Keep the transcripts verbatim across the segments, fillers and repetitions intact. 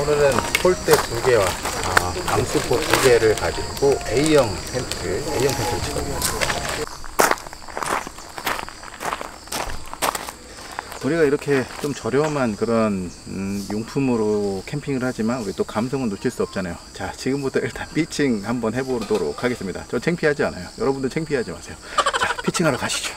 오늘은 폴대 두 개와 아, 방수포 두 개를 가지고 A형 텐트, A형 텐트를 찍어드리겠습니다. 우리가 이렇게 좀 저렴한 그런 음, 용품으로 캠핑을 하지만 우리 또 감성은 놓칠 수 없잖아요. 자, 지금부터 일단 피칭 한번 해보도록 하겠습니다. 저 창피하지 않아요. 여러분도 창피하지 마세요. 자, 피칭하러 가시죠.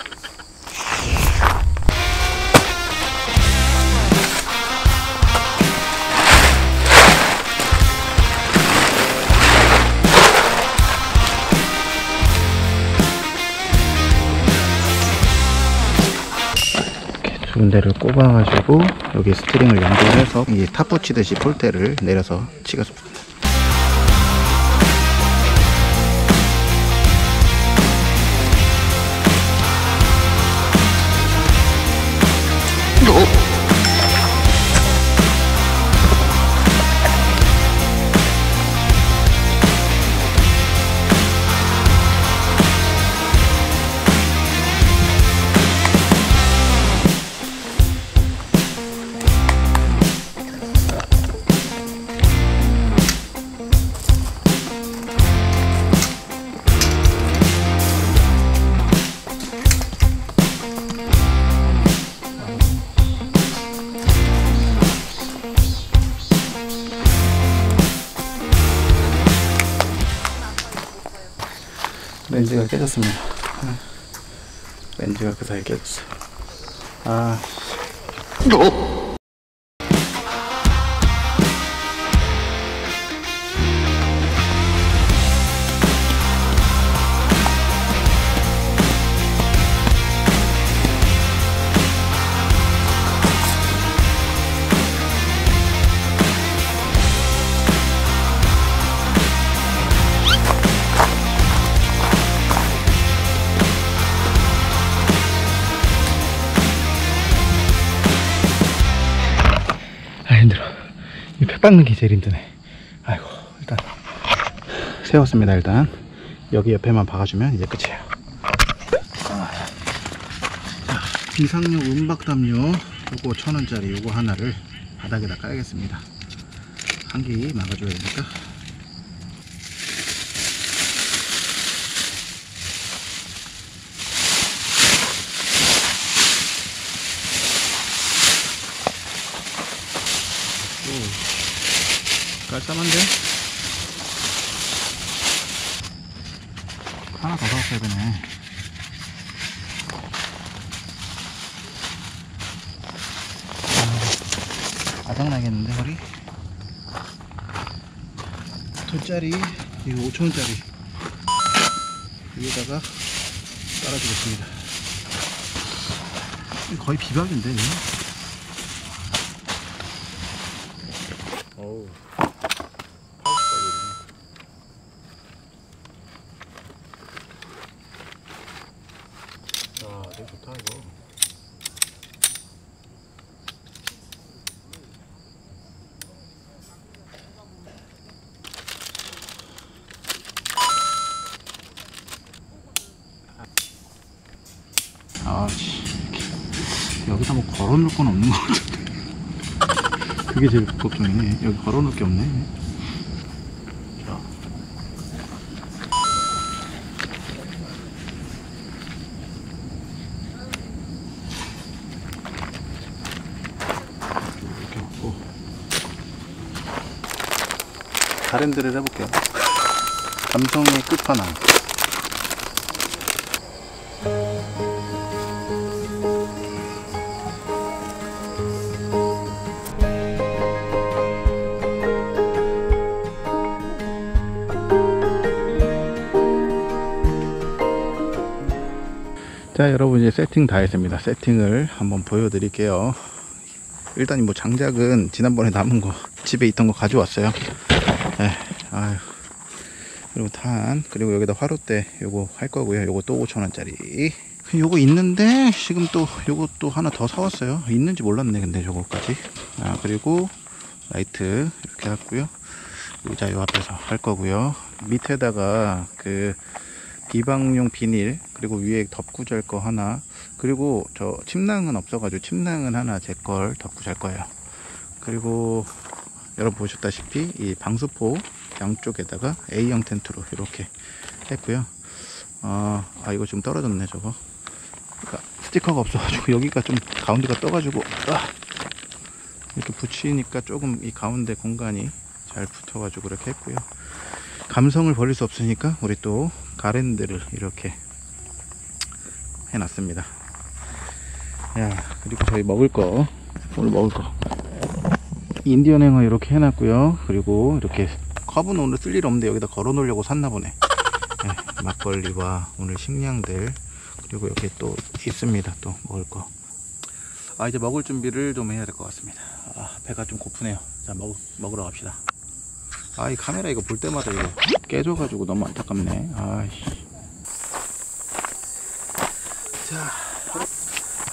군데를 꼽아가지고 여기 스트링을 연결해서 이 탑 붙이듯이 폴대를 내려서 치겠습니다. 렌즈가 깨졌습니다. 렌즈가 그 사이에 깨졌어요. 아, 어? 깎는 게 제일 힘드네. 아이고, 일단 세웠습니다. 일단 여기 옆에만 박아주면 이제 끝이에요. 아, 자, 비상용 은박담요 요거 천 원짜리 요거 하나를 바닥에다 깔겠습니다. 한기 막아줘야 되니까. 깔끔한데? 하나 더 사왔어야 되네. 아작나겠는데, 허리? 돈짜리, 이거 오천 원짜리. 위에다가 깔아주겠습니다. 거의 비박인데, 이거? 여기다 뭐 걸어놓을 건 없는 것 같은데. 그게 제일 걱정이네. 여기 걸어놓을 게 없네. 자. 이렇게 없고. 다른 데를 해볼게요. 감성의 끝판왕. 자, 여러분 이제 세팅 다 했습니다. 세팅을 한번 보여드릴게요. 일단 뭐 장작은 지난번에 남은 거 집에 있던 거 가져왔어요. 네, 아유. 그리고 탄, 그리고 여기다 화롯대 요거 할 거고요. 요거 또 오천 원짜리. 요거 있는데 지금 또 요거 또 하나 더 사왔어요. 있는지 몰랐네. 근데 저거까지. 아, 그리고 라이트 이렇게 했고요. 의자 요 앞에서 할 거고요. 밑에다가 그 비방용 비닐, 그리고 위에 덮구절 거 하나, 그리고 저 침낭은 없어가지고 침낭은 하나 제 걸 덮고 잘 거예요. 그리고 여러분 보셨다시피 이 방수포 양쪽에다가 A형 텐트로 이렇게 했고요. 어, 아 이거 좀 떨어졌네 저거. 그러니까 스티커가 없어가지고 여기가 좀 가운데가 떠가지고 아, 이렇게 붙이니까 조금 이 가운데 공간이 잘 붙어가지고 이렇게 했고요. 감성을 버릴 수 없으니까 우리 또 가랜드를 이렇게 해놨습니다. 야 그리고 저희 먹을 거 오늘 먹을 거 인디언행어 이렇게 해놨고요. 그리고 이렇게 컵은 오늘 쓸 일 없는데 여기다 걸어 놓으려고 샀나 보네. 네, 막걸리와 오늘 식량들 그리고 여기 또 있습니다. 또 먹을 거. 아 이제 먹을 준비를 좀 해야 될 것 같습니다. 아, 배가 좀 고프네요. 자 먹, 먹으러 갑시다. 아 이 카메라 이거 볼 때마다 이거 깨져가지고 너무 안타깝네. 아이씨. 자,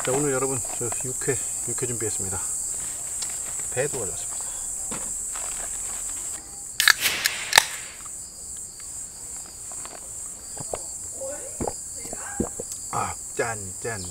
자 오늘 여러분 저 육회 육회 준비했습니다. 배도 올렸습니다. 아, 짠, 짠, 짱이미.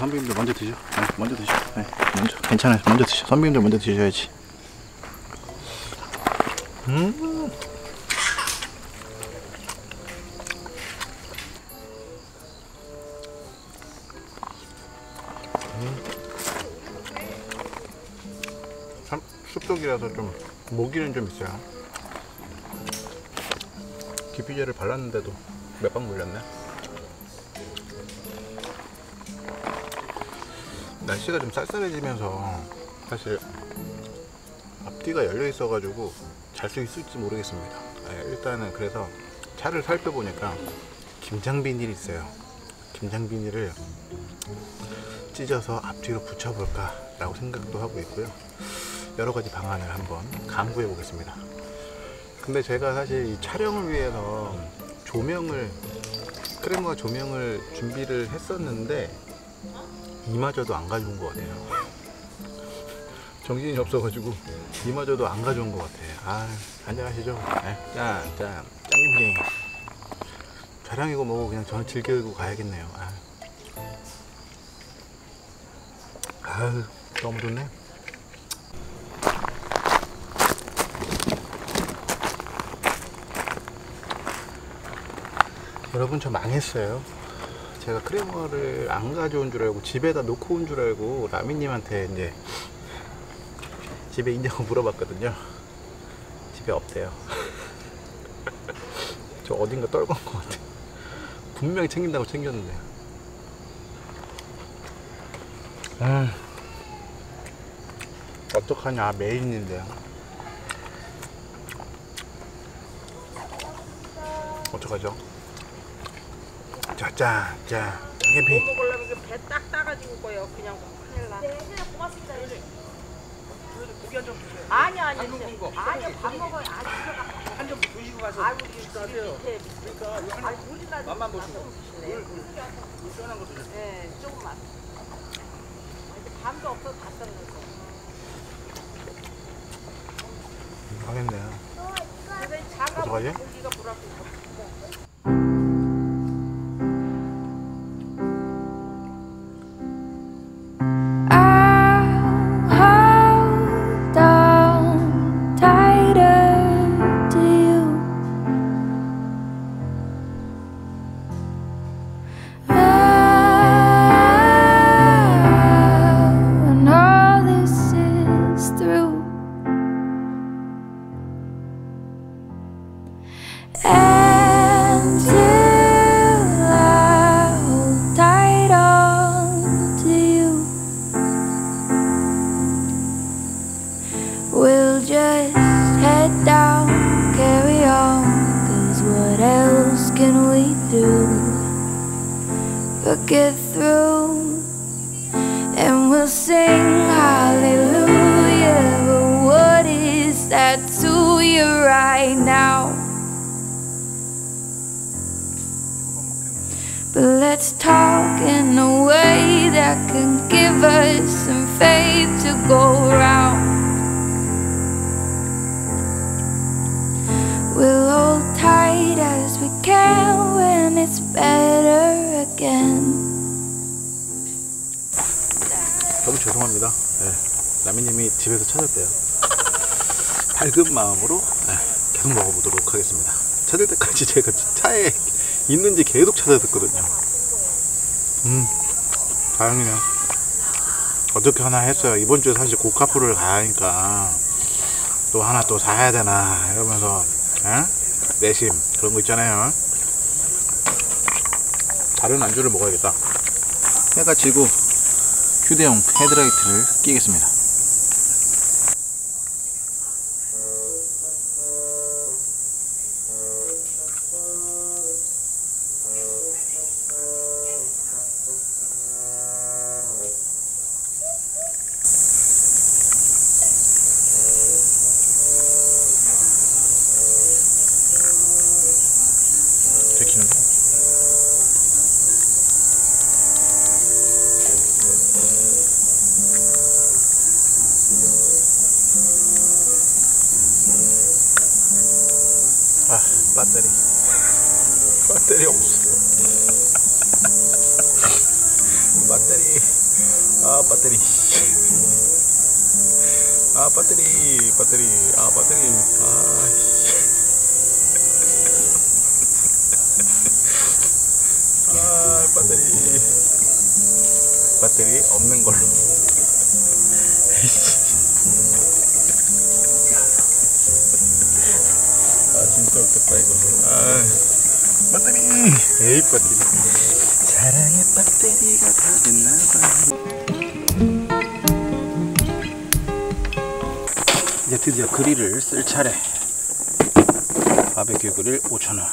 선배님들 먼저 드셔. 네, 먼저 드셔. 네, 먼저. 괜찮아요. 먼저 드셔. 선배님들 먼저 드셔야지. 음. 음. 삼, 쑥떡이라서 좀 모기는 좀 있어요. 기피제를 발랐는데도 몇 방 물렸네. 날씨가 좀 쌀쌀해지면서 사실 앞뒤가 열려 있어 가지고 잘 수 있을지 모르겠습니다. 일단은 그래서 차를 살펴보니까 김장 비닐이 있어요. 김장 비닐을 찢어서 앞뒤로 붙여볼까 라고 생각도 하고 있고요. 여러가지 방안을 한번 강구해 보겠습니다. 근데 제가 사실 이 촬영을 위해서 조명을 크레모아 조명을 준비를 했었는데 이마저도 안 가져온 것 같아요. 정신이 없어가지고 이마저도 안 가져온 것 같아요. 아, 안녕하시죠? 네. 짠, 짠, 짱김치. 자랑이고 뭐고 그냥 저는 즐기고 가야겠네요. 아, 아유, 너무 좋네. 여러분 저 망했어요. 제가 크레머를 안 가져온 줄 알고 집에다 놓고 온 줄 알고 라미님한테 이제 집에 있냐고 물어봤거든요. 집에 없대요. 저 어딘가 떨건 것 같아요. 분명히 챙긴다고 챙겼는데. 아, 어떡하냐 메인인데요. 어떡하죠? 자, 자, 장애피. 이거 먹으려면 배 딱 따가지고 거예요. 그냥 큰일 나. 네, 그냥 고맙습니다. 고기 좀 주세요. 아니요, 아니요. 아니요, 밥 먹어요. 한 점 드시고 가서. 아이고, 드세요. 그러니까, 아니, 물이나 맛만 보시고. 물, 물 시원한 거 드세요. 네, 조금만. 밤도 없어서 다 썼는데. 망했네요. 어떡하지? Until I hold tight on to you. could get through, and we'll sing hallelujah. But what is that to you right now? But let's talk in a way that can give us some faith to go round. We'll hold tight as we can when it's better again. 너무 죄송합니다. 네, 라미님이 집에서 찾았대요. 밝은 마음으로 네, 계속 먹어보도록 하겠습니다. 찾을 때까지 제가 차에 있는지 계속 찾아듣거든요. 음, 다행이네요. 어떻게 하나 했어요. 이번 주에 사실 고카푸를 가니까 또 하나 또 사야 되나 이러면서 에? 내심 그런 거 있잖아요. 다른 안주를 먹어야겠다. 해가 지고 휴대용 헤드라이트를 끼겠습니다. 아, 배터리 배터리 없어. 배터리 아 배터리 아 배터리 배터리 아 배터리 아 아 배터리 배터리 없는 걸로. 진짜 웃겼다 이거. 아, 배터리. 에이 배터리. 사랑의 배터리가 다 됐나봐. 이제 드디어 그릴을 쓸 차례. 바베큐 그릴 오천 원.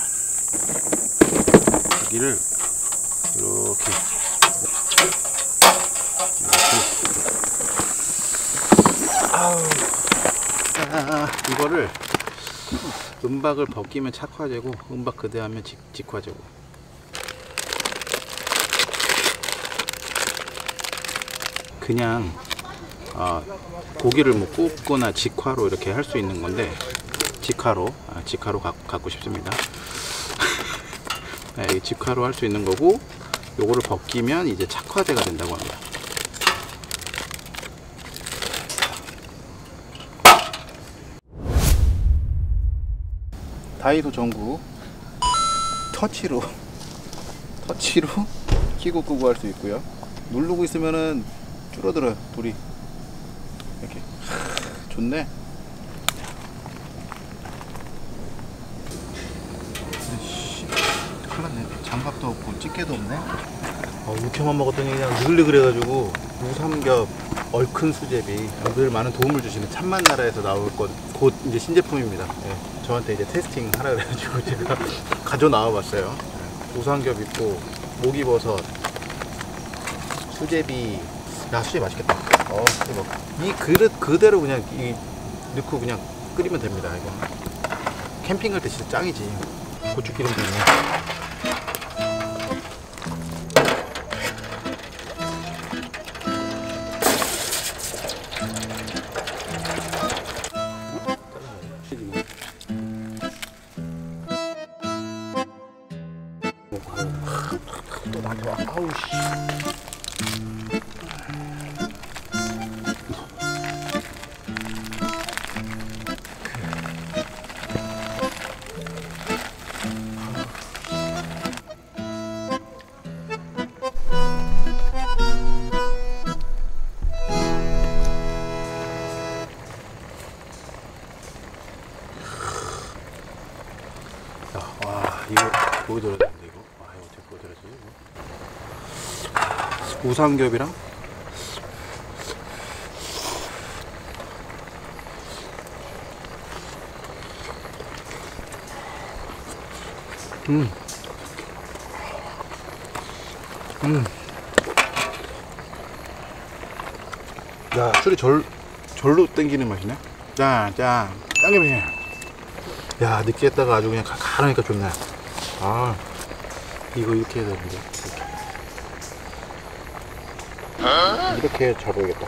여기를 이렇게. 이렇게. 아우. 아, 이거를. 은박을 벗기면 착화되고 은박 그대하면 직, 직화되고. 그냥 어, 고기를 뭐 굽거나 직화로 이렇게 할 수 있는 건데 직화로 아, 직화로 가, 갖고 싶습니다. 네, 직화로 할 수 있는 거고 요거를 벗기면 이제 착화대가 된다고 합니다. 다이소 전구 터치로 터치로 키고 끄고 할 수 있고요. 누르고 있으면은 줄어들어요. 돌이 이렇게. 하, 좋네. 아이씨, 큰일 났네. 장갑도 없고 집게도 없네. 어, 육회만 먹었더니 그냥 느글느글해가지고 무삼겹 얼큰 수제비 늘 많은 도움을 주시는 참맛나라에서 나올 것 곧 이제 신제품입니다. 예. 저한테 이제 테스팅 하라 그래가지고 제가 가져 나와봤어요. 우삼겹 있고 목이버섯, 수제비. 야, 수제비 맛있겠다. 어, 이거 이 그릇 그대로 그냥 이 넣고 그냥 끓이면 됩니다. 이거 캠핑 갈 때 진짜 짱이지. 고추기름도 있네. 또 나한테 와. 아우 씨. 와, 이거 보여드려야 되는데 이거. 와, 이거 어떻게 보여드려야지 이거. 우삼겹이랑 음 음. 야, 술이 절, 절로 땡기는 맛이네. 짠, 짠. 짱이네. 야, 느끼했다가 아주 그냥 가라니까 좋네. 아, 이거 이렇게 해야 되는데. 이렇게, 이렇게 잡아야겠다.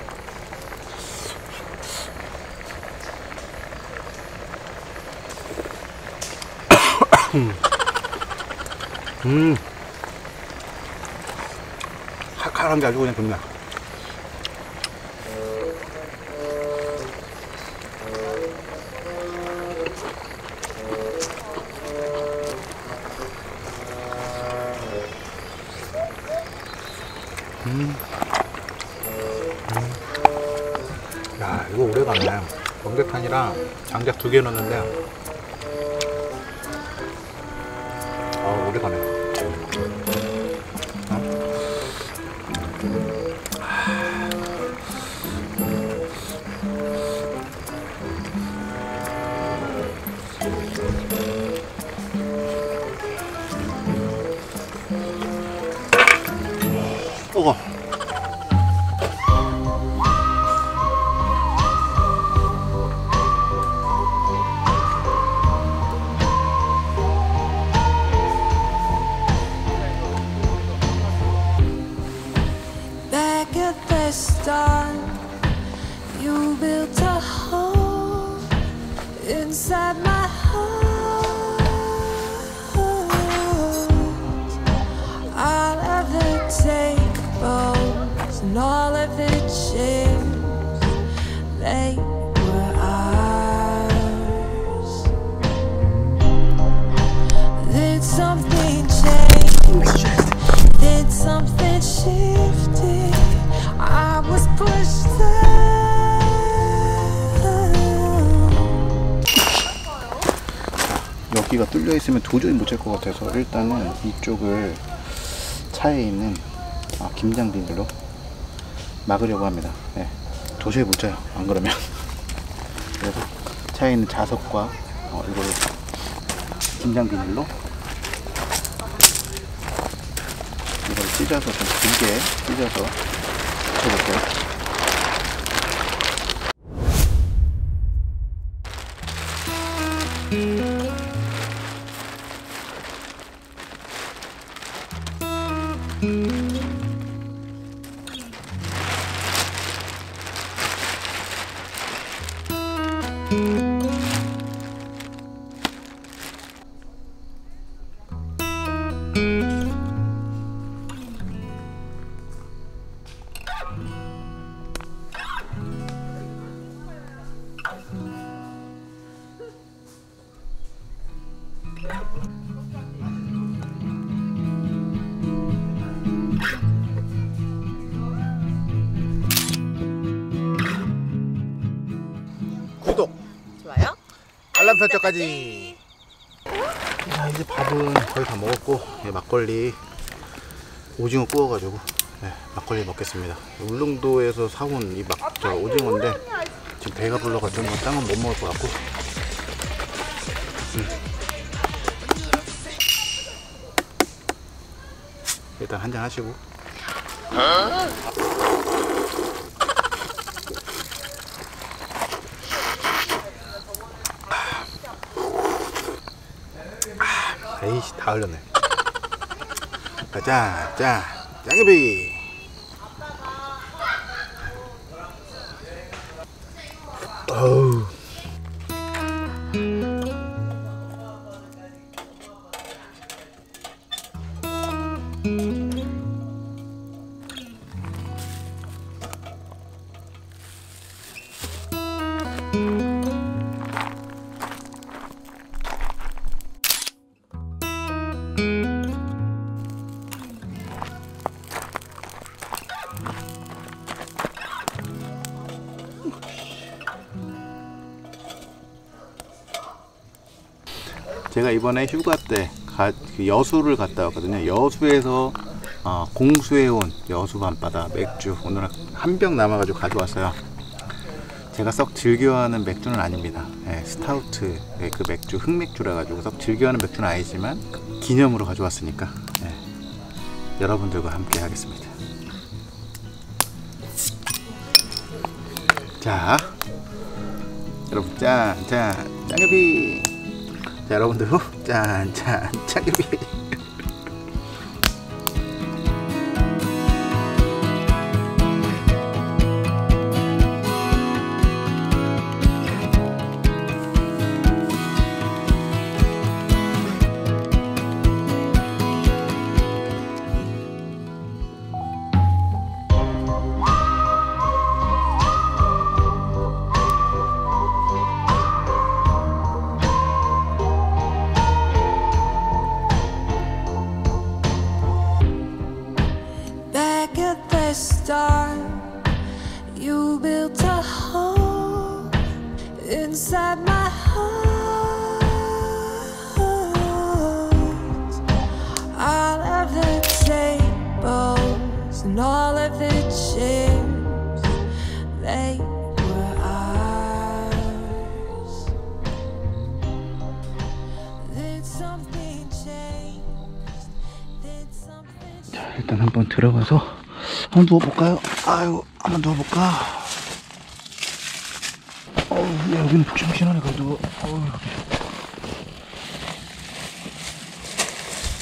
음. 칼칼한 게 아주 그냥 좋네. 음. 음. 야, 이거 오래 갔네. 번개탄이랑 장작 두 개 넣었는데. 아, 오래 가네. 뜨거. Back at the start, you built a hole inside my heart. And all of the chips, they were ours. Did something change? Did something shift? I was pushed down. 여기가 뚫려 있으면 도저히 못 찰 것 같아서 일단은 이쪽을 차에 있는 아, 김장 비닐로 막으려고 합니다. 네. 도저히 못 자요, 안 그러면. 그래서 차에 있는 자석과 어, 이거를 김장 비닐로 이걸 찢어서 좀 길게 찢어서 붙여볼게요. 구독, 좋아요, 알람 설정까지. 자, 이제 밥은 거의 다 먹었고, 예, 막걸리 오징어 구워가지고 예, 막걸리 먹겠습니다. 울릉도에서 사온 이 막, 저 오징어인데 지금 배가 불러가지고 딴 건 못 먹을 것 같고. 음. 일단 한잔 하시고. 에이씨, 다 흘렸네. 가자, 자, 짱이비. 어우. 제가 이번에 휴가 때 가, 여수를 갔다 왔거든요. 여수에서 어, 공수해온 여수 밤바다 맥주, 오늘 한 병 남아가지고 가져왔어요. 제가 썩 즐겨하는 맥주는 아닙니다. 예, 스타우트, 예, 그 맥주, 흑맥주라 가지고 썩 즐겨하는 맥주는 아니지만 기념으로 가져왔으니까. 예. 여러분들과 함께 하겠습니다. 자, 여러분 짠, 짠, 짱여비. 자, 여러분들 후 짠, 짠, 짱여비. Inside my heart, all of the tables and all of the chairs, they were ours. Did something change? Did something change? 자, 일단 한번 들어가서 한번 누워볼까요? 아유, 한번 누워볼까? 야, 여기는 푹신푹신하네. 그래도 어우,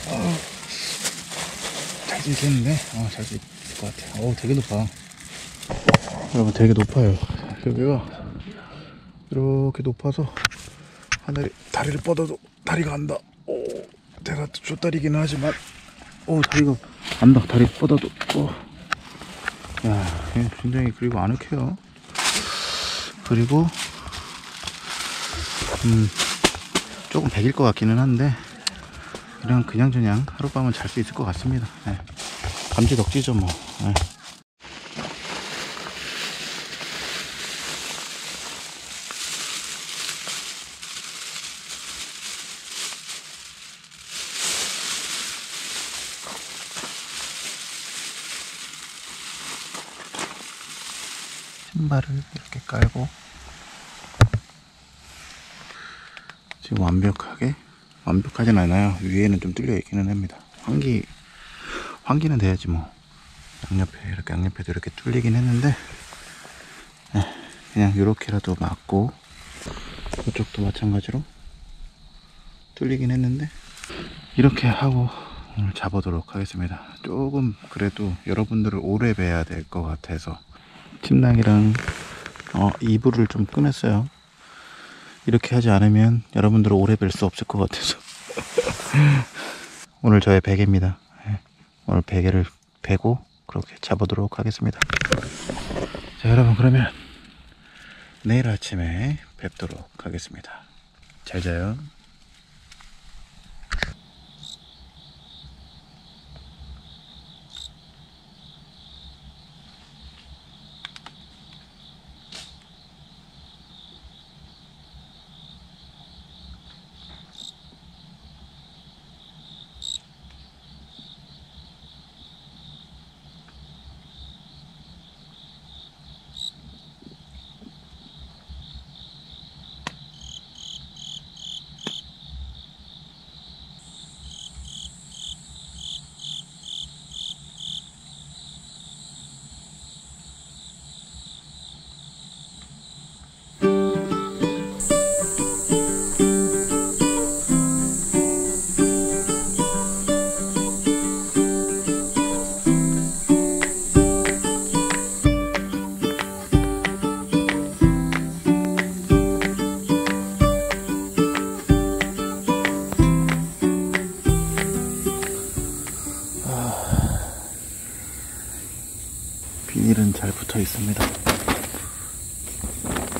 어, 잘 지겠는데? 어, 잘 지을 것 같아. 어우, 되게 높아. 여러분, 되게 높아요. 여기가 이렇게 높아서 하늘이 다리를 뻗어도 다리가 안다. 오, 제가 좆다리기는 하지만 오, 다리가 안다. 다리 뻗어도 오. 야, 굉장히 그리고 아늑해요. 그리고 음, 조금 백일 것 같기는 한데 그냥 그냥저냥 하룻밤은 잘 수 있을 것 같습니다. 네. 감지덕지죠 뭐. 네. 신발을 이렇게 깔고 지금 완벽하게, 완벽하진 않아요. 위에는 좀 뚫려 있기는 합니다. 환기, 환기는 돼야지 뭐. 양옆에, 이렇게 양옆에도 이렇게 뚫리긴 했는데 그냥 이렇게라도 막고, 이쪽도 마찬가지로 뚫리긴 했는데 이렇게 하고 오늘 잡아보도록 하겠습니다. 조금 그래도 여러분들을 오래 뵈야 될 것 같아서 침낭이랑 어, 이불을 좀 꺼냈어요. 이렇게 하지 않으면 여러분들을 오래 뵐 수 없을 것 같아서. 오늘 저의 베개입니다. 오늘 베개를 베고 그렇게 자보도록 하겠습니다. 자, 여러분, 그러면 내일 아침에 뵙도록 하겠습니다. 잘 자요. 비닐은 잘 붙어 있습니다.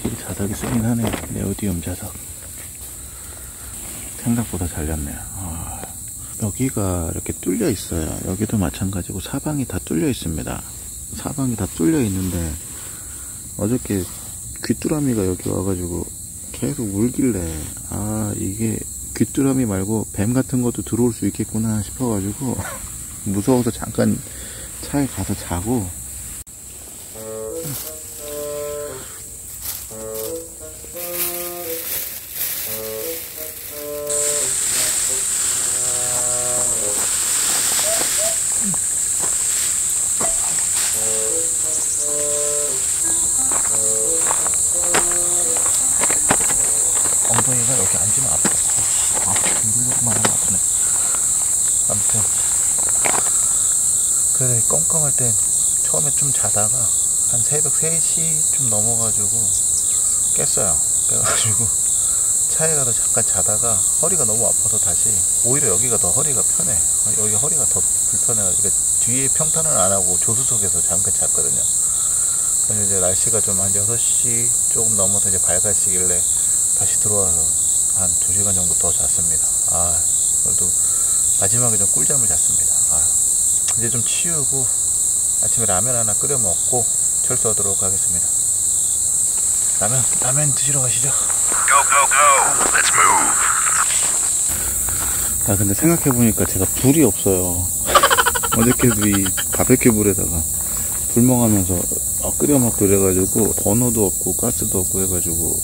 비닐 자석이 쓰긴 하네요. 네오디움 자석. 생각보다 잘렸네요. 아, 여기가 이렇게 뚫려 있어요. 여기도 마찬가지고 사방이 다 뚫려 있습니다. 사방이 다 뚫려 있는데 어저께 귀뚜라미가 여기 와가지고 계속 울길래 아, 이게 귀뚜라미 말고 뱀 같은 것도 들어올 수 있겠구나 싶어가지고 무서워서 잠깐 차에 가서 자고. 음. 조그만한 것 같네. 아무튼 그래서 깜깜할 땐 처음에 좀 자다가 한 새벽 세 시쯤 넘어가지고 깼어요. 깨가지고 차에 가서 잠깐 자다가 허리가 너무 아파서 다시, 오히려 여기가 더 허리가 편해. 여기가 허리가 더 불편해가지고 뒤에 평탄을 안 하고 조수석에서 잠깐 잤거든요. 그래서 이제 날씨가 좀 한 여섯 시 조금 넘어서 이제 밝아지길래 다시 들어와서 한 두 시간 정도 더 잤습니다. 아, 그래도 마지막에 좀 꿀잠을 잤습니다. 아, 이제 좀 치우고 아침에 라면 하나 끓여 먹고 철수하도록 하겠습니다. 라면, 라면 드시러 가시죠. Go, go, go. Let's move. 아, 근데 생각해보니까 제가 불이 없어요. 어저께도 이 바베큐 불에다가 불멍하면서 아, 끓여 먹고 이래가지고 버너도 없고 가스도 없고 해가지고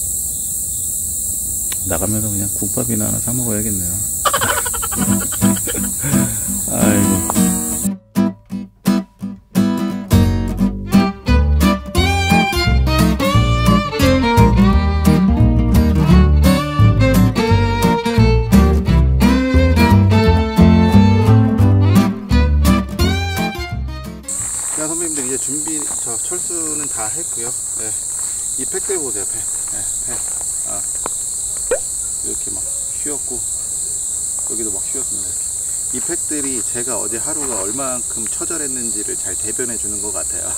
나가면서 그냥 국밥이나 하나 사 먹어야겠네요. 아이고. 철수는 다 했고요. 네. 이 팩들 보세요. 팩. 네, 팩. 아. 이렇게 막 휘었고 여기도 막 휘었습니다. 이 팩들이 제가 어제 하루가 얼만큼 처절했는지를 잘 대변해 주는 것 같아요.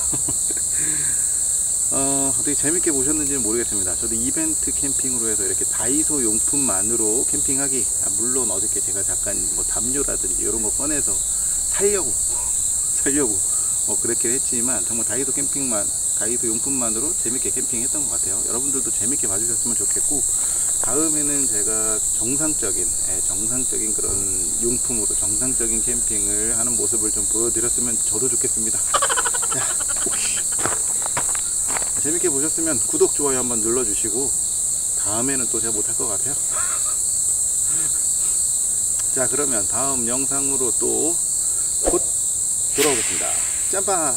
어, 어떻게 재밌게 보셨는지는 모르겠습니다. 저도 이벤트 캠핑으로 해서 이렇게 다이소 용품만으로 캠핑하기, 아, 물론 어저께 제가 잠깐 뭐 담요라든지 이런 거 꺼내서 살려고 살려고 뭐 그랬긴 했지만 정말 다이소 캠핑만, 다이소 용품만으로 재밌게 캠핑했던 것 같아요. 여러분들도 재밌게 봐주셨으면 좋겠고, 다음에는 제가 정상적인 정상적인 그런 용품으로 정상적인 캠핑을 하는 모습을 좀 보여드렸으면 저도 좋겠습니다. 자, 재밌게 보셨으면 구독, 좋아요 한번 눌러주시고, 다음에는 또 제가 못할 것 같아요. 자, 그러면 다음 영상으로 또 곧 돌아오겠습니다. 짬밥!